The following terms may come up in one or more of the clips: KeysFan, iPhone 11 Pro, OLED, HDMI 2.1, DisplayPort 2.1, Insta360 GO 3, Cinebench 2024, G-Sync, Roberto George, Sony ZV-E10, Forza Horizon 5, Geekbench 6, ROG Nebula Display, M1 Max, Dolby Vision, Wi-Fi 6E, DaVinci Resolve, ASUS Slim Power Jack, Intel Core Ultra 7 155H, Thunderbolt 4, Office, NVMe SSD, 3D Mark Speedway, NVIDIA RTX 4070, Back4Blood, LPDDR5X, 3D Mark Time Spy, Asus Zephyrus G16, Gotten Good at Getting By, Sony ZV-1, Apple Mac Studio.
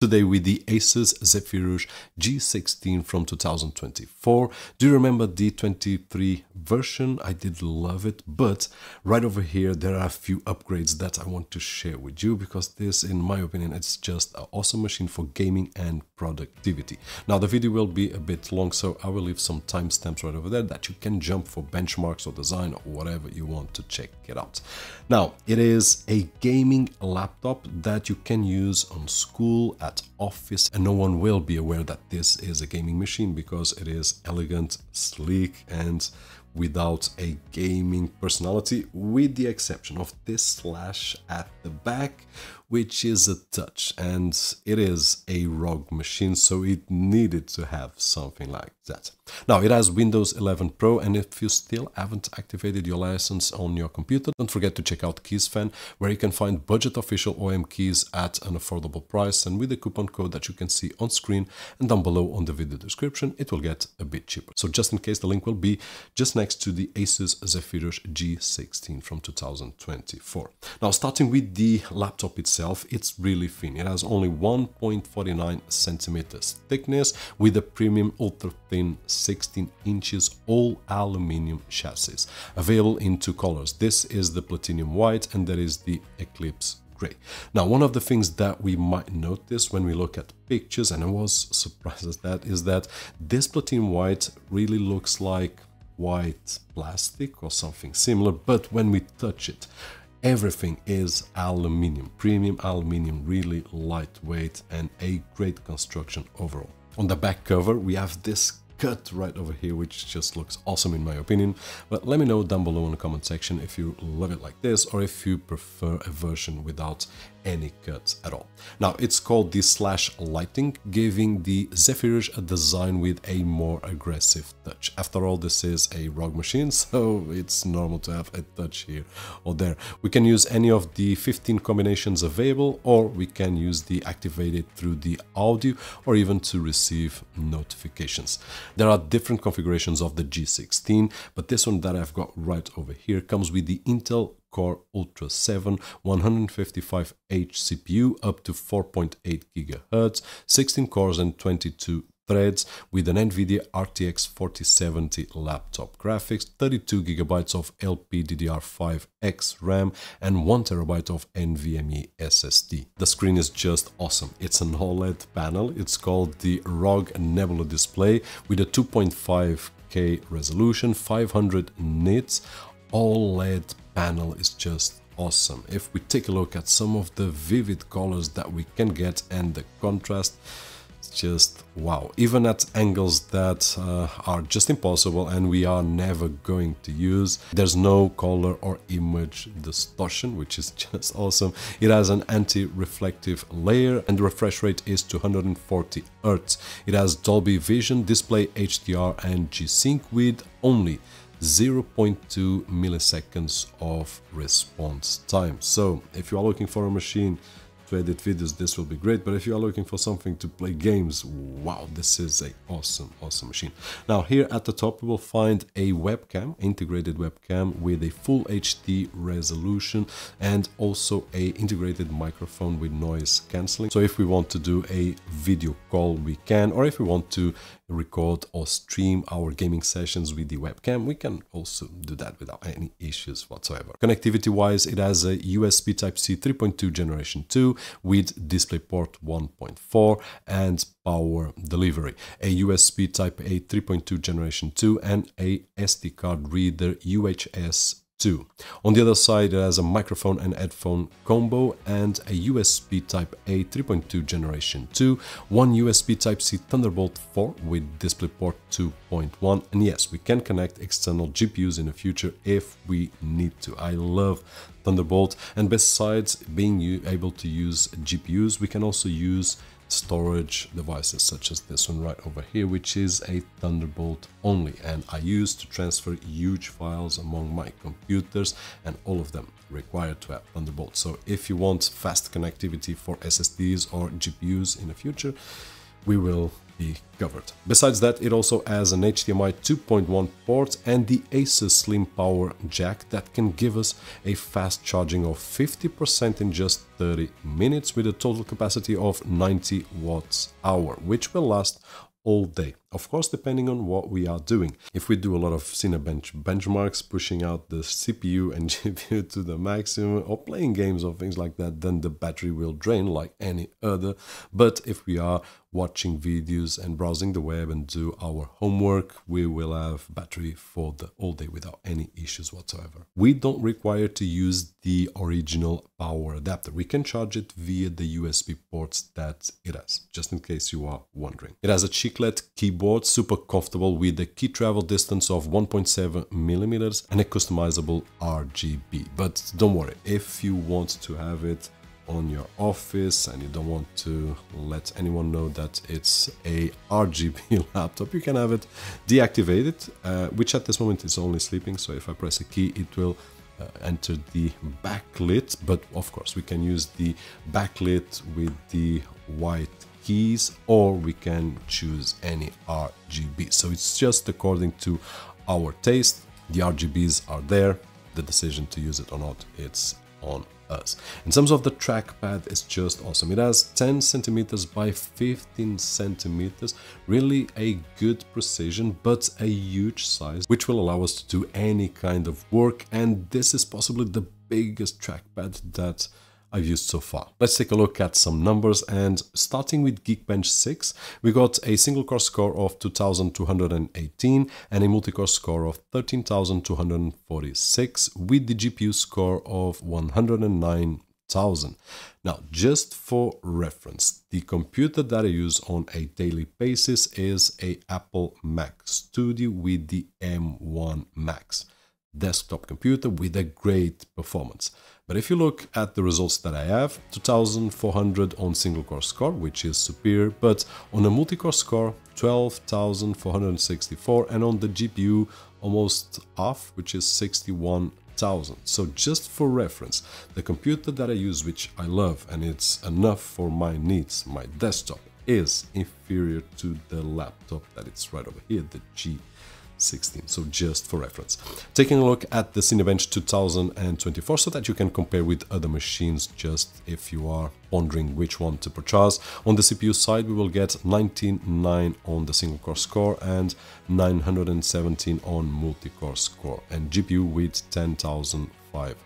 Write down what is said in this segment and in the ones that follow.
Today with the Asus Zephyrus G16 from 2024. Do you remember the 23 version? I did love it, but right over here there are a few upgrades that I want to share with you because this, in my opinion, it's just an awesome machine for gaming and productivity. Now the video will be a bit long, so I will leave some timestamps right over there that you can jump for benchmarks or design or whatever you want to check it out. Now it is a gaming laptop that you can use on school, at office, and no one will be aware that this is a gaming machine because it is elegant, sleek, and without a gaming personality, with the exception of this slash at the back, which is a touch, and it is a ROG machine, so it needed to have something like that. Now it has Windows 11 Pro, and if you still haven't activated your license on your computer, don't forget to check out KeysFan, where you can find budget official OEM keys at an affordable price, and with the coupon code that you can see on screen and down below on the video description, it will get a bit cheaper. So just in case, the link will be just next to the Asus Zephyrus G16 from 2024. Now starting with the laptop itself, it's really thin. It has only 1.49 centimeters thickness with a premium ultra thin 16 inches all aluminium chassis. Available in two colors. This is the platinum white and there is the Eclipse Gray. Now, one of the things that we might notice when we look at pictures, and I was surprised at that, is that this platinum white really looks like white plastic or something similar, but when we touch it, everything is aluminium, premium aluminium, really lightweight and a great construction overall. On the back cover, we have this cut right over here, which just looks awesome in my opinion, but let me know down below in the comment section if you love it like this or if you prefer a version without any cuts at all. Now it's called the slash lighting, giving the Zephyrus a design with a more aggressive touch. After all, this is a ROG machine, so it's normal to have a touch here or there. We can use any of the 15 combinations available, or we can use the activated through the audio or even to receive notifications. There are different configurations of the G16, but this one that I've got right over here comes with the Intel Core Ultra 7 155H CPU up to 4.8 GHz, 16 cores and 22 threads with an NVIDIA RTX 4070 laptop graphics, 32 GB of LPDDR5X RAM and 1 TB of NVMe SSD. The screen is just awesome. It's an OLED panel. It's called the ROG Nebula Display with a 2.5K resolution, 500 nits. OLED panel is just awesome. If we take a look at some of the vivid colors that we can get and the contrast, it's just wow. Even at angles that are just impossible and we are never going to use, there's no color or image distortion, which is just awesome. It has an anti-reflective layer and the refresh rate is 240 Hz. It has Dolby Vision, display HDR and G-Sync with only 0.2 milliseconds of response time. So if you are looking for a machine to edit videos, this will be great, but if you are looking for something to play games, wow, this is a awesome machine. Now here at the top we will find a webcam, integrated webcam with a full HD resolution and also a integrated microphone with noise cancelling. So if we want to do a video call we can, or if we want to record or stream our gaming sessions with the webcam, we can also do that without any issues whatsoever. Connectivity wise, it has a USB Type-C 3.2 generation 2 with DisplayPort 1.4 and power delivery, a USB Type-A 3.2 generation 2 and a SD card reader UHS 2. On the other side, it has a microphone and headphone combo and a USB Type-A 3.2 Generation 2, one USB Type-C Thunderbolt 4 with DisplayPort 2.1, and yes, we can connect external GPUs in the future if we need to. I love Thunderbolt, and besides being able to use GPUs, we can also use storage devices such as this one right over here, which is a Thunderbolt only, and I use to transfer huge files among my computers, and all of them required to have Thunderbolt. So if you want fast connectivity for SSDs or GPUs in the future, we will be covered. Besides that, it also has an HDMI 2.1 port and the ASUS Slim Power Jack that can give us a fast charging of 50% in just 30 minutes with a total capacity of 90 Wh, which will last all day. Of course, depending on what we are doing. If we do a lot of Cinebench benchmarks, pushing out the CPU and GPU to the maximum, or playing games or things like that, then the battery will drain like any other. But if we are watching videos and browsing the web and do our homework, we will have battery for the all day without any issues whatsoever. We don't require to use the original power adapter. We can charge it via the USB ports that it has, just in case you are wondering. It has a chiclet keyboard, super comfortable with a key travel distance of 1.7 mm and a customizable RGB. But don't worry, if you want to have it on your office and you don't want to let anyone know that it's a RGB laptop, you can have it deactivated, which at this moment is only sleeping, so if I press a key it will enter the backlit, but of course we can use the backlit with the white keys, or we can choose any RGB. So it's just according to our taste. The RGBs are there. The decision to use it or not, it's on us. In terms of the trackpad, it's just awesome. It has 10 centimeters by 15 centimeters, really a good precision, but a huge size, which will allow us to do any kind of work. And this is possibly the biggest trackpad that I've used so far. Let's take a look at some numbers, and starting with Geekbench 6, we got a single core score of 2218 and a multi-core score of 13246 with the GPU score of 109,000. Now, just for reference, the computer that I use on a daily basis is a Apple Mac Studio with the M1 Max desktop computer with a great performance. But if you look at the results that I have, 2400 on single core score, which is superior, but on a multi-core score, 12,464, and on the GPU, almost half, which is 61,000. So just for reference, the computer that I use, which I love, and it's enough for my needs, my desktop, is inferior to the laptop that it's right over here, the G16, so just for reference. Taking a look at the Cinebench 2024 so that you can compare with other machines, just if you are wondering which one to purchase. On the CPU side, we will get 199 on the single core score and 917 on multi-core score, and GPU with 10,500.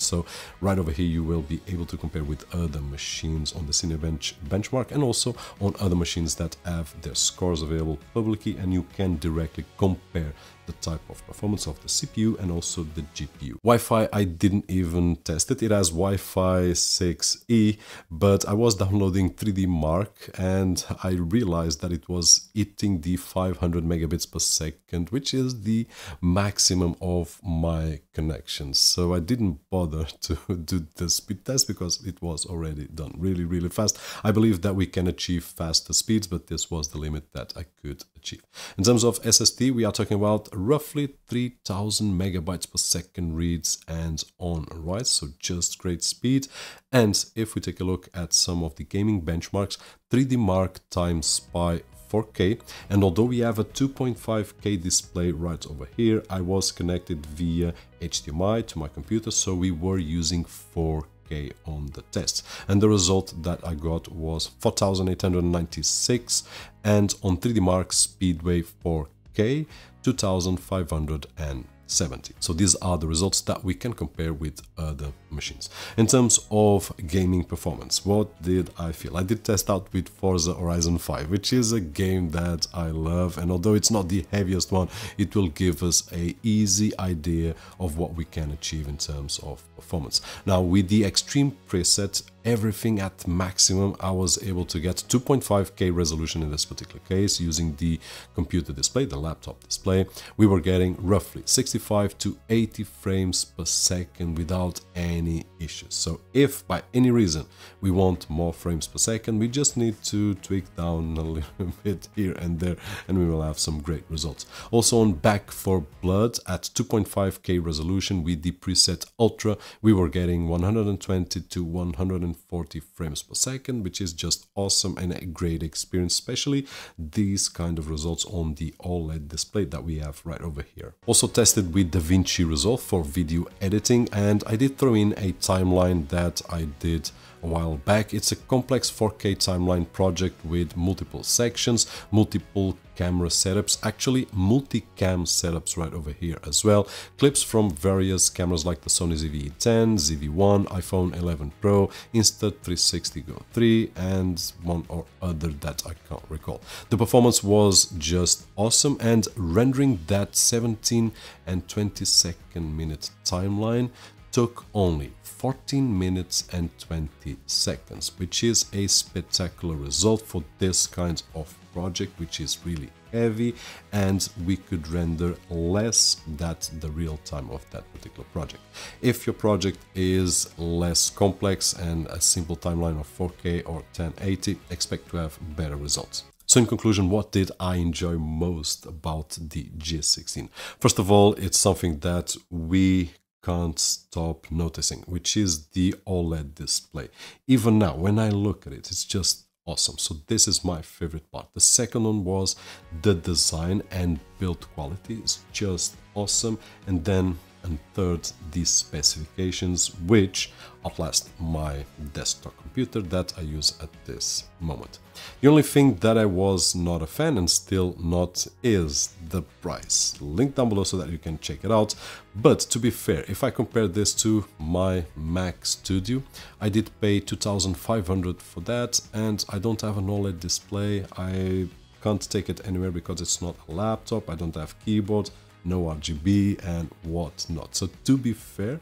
So right over here you will be able to compare with other machines on the Cinebench benchmark and also on other machines that have their scores available publicly, and you can directly compare the type of performance of the CPU and also the GPU. Wi-Fi, I didn't even test it. It has Wi-Fi 6E, but I was downloading 3D Mark and I realized that it was hitting the 500 megabits per second, which is the maximum of my connection. So I didn't bother to do the speed test because it was already done really, really fast. I believe that we can achieve faster speeds, but this was the limit that I could achieve. In terms of SSD, we are talking about roughly 3000 megabytes per second reads and on writes, so just great speed. And if we take a look at some of the gaming benchmarks, 3D Mark Time Spy 4K, and although we have a 2.5K display right over here, I was connected via HDMI to my computer, so we were using 4K on the test, and the result that I got was 4896, and on 3D Mark Speedway 4K, 2570. So these are the results that we can compare with other machines. In terms of gaming performance, what did I feel? I did test out with Forza Horizon 5, which is a game that I love, and although it's not the heaviest one, it will give us an easy idea of what we can achieve in terms of performance. Now, with the extreme preset, everything at maximum, I was able to get 2.5K resolution in this particular case using the computer display, the laptop display. We were getting roughly 65 to 80 frames per second without any issues. So if by any reason we want more frames per second, we just need to tweak down a little bit here and there, and we will have some great results. Also on Back4Blood at 2.5K resolution with the preset Ultra, we were getting 120 to 150 140 frames per second, which is just awesome and a great experience, especially these kind of results on the OLED display that we have right over here. Also tested with DaVinci Resolve for video editing, and I did throw in a timeline that I did a while back. It's a complex 4K timeline project with multiple sections, multiple camera setups, actually multi-cam setups right over here as well. Clips from various cameras like the Sony ZV-E10, ZV-1, iPhone 11 Pro, Insta360 GO 3 and one or other that I can't recall. The performance was just awesome, and rendering that 17 and 22nd minute timeline took only 14 minutes and 20 seconds, which is a spectacular result for this kind of project, which is really heavy, and we could render less than the real time of that particular project. If your project is less complex and a simple timeline of 4K or 1080, expect to have better results. So in conclusion, what did I enjoy most about the G16? First of all, it's something that we can't stop noticing, which is the OLED display. Even now, when I look at it, it's just awesome. So this is my favorite part. The second one was the design and build quality is just awesome. And then, and third, the specifications, which outlast my desktop computer that I use at this moment. The only thing that I was not a fan and still not is the price. Link down below so that you can check it out. But to be fair, if I compare this to my Mac Studio, I did pay $2,500 for that, and I don't have an OLED display. I can't take it anywhere because it's not a laptop. I don't have keyboard, no RGB and whatnot. So to be fair,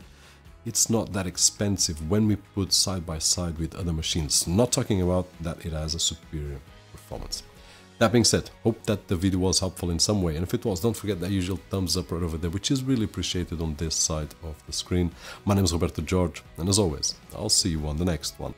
it's not that expensive when we put side by side with other machines, not talking about that it has a superior performance. That being said, hope that the video was helpful in some way, and if it was, don't forget that usual thumbs up right over there, which is really appreciated on this side of the screen. My name is Roberto George, and as always, I'll see you on the next one.